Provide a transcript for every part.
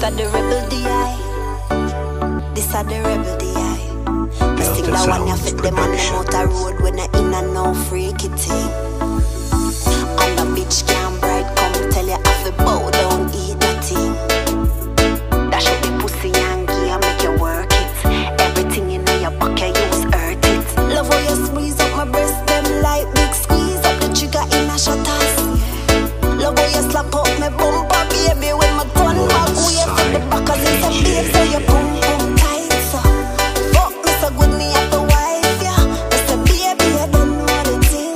This a the rebel D.I. This a the rebel D.I. This thing that one you fit them on them out a road when I in and no freaky thing. And the bitch can't bright come tell you off the bow down eat the thing. That should be pussy and gear make you work it. Everything in your pocket use hurt it. Love how you squeeze up my breast them like big squeeze up the trigger in a shot ass. Love how you slap up my bumper baby when my gun back way from the back of this and babe so you boom boom tight so. Fuck me so good me have to wife ya. I say baby you don't know the thing.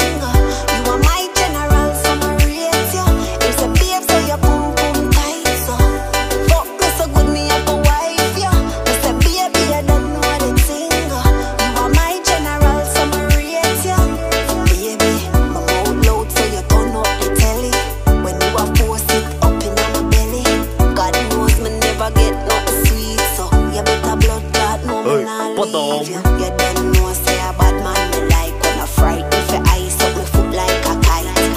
You are my general so my race ya. It's a babe so you boom boom tight so. Fuck me so good me have to wife ya. I say baby you don't know the thing. You are my general so my race ya. Baby my mouth loud so you turn up the telly. When you are forced it up in my belly. God knows me never get nothing sweet. So you better blood clot no man I leave you. You don't know say a bad man me like. When I fright if your eyes up me foot like a kite. Turn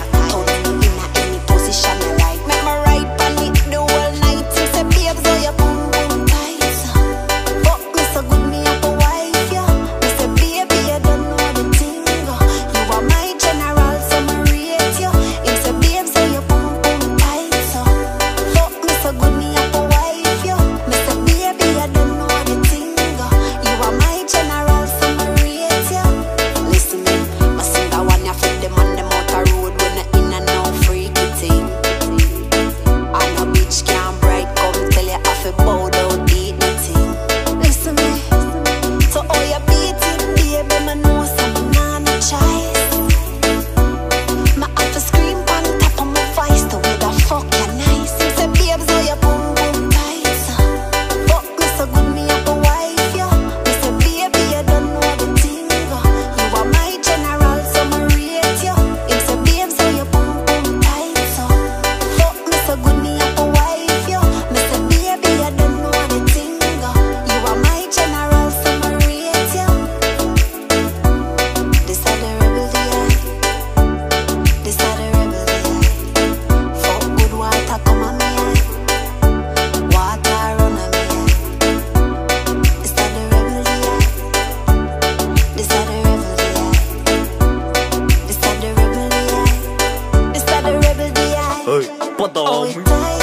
me in a any position I like. Make my right pan it the whole night. You say babe so you boom boom tight. Fuck me so good me have a wife ya. Me say baby you don't know the thing. You are my general so me rate you. Him say babe so you boom boom tight. Fuck me so good me have a wife ya. Me say baby you don't know the thing. You are my general so me rate you. Listen me, my singer one ya fit them on them out a road when I in a no freaky thing. And a bitch can't bright come tell you off a bow down eat the thing. Listen me, so how you beat it baby me know say me nah no choice. My have to scream on top of my voice the way the fuck you nice. You say babe so you boom boom tight. Fuck me so good me have a wife ya. Me say baby you don't know the thing. You are my general so me rate you. Him say babe so you boom boom tight. Fuck me so good me have a wife ya. Me say baby you don't know the thing. You are my general so me rate you. This a the rebel D.I. This a the rebel D.I. Fuck good water come on me eye. Water run on me eye. This a the rebel D.I. This a the rebel D.I. This a the rebel D.I. This a the rebel D.I. Hey, put on me.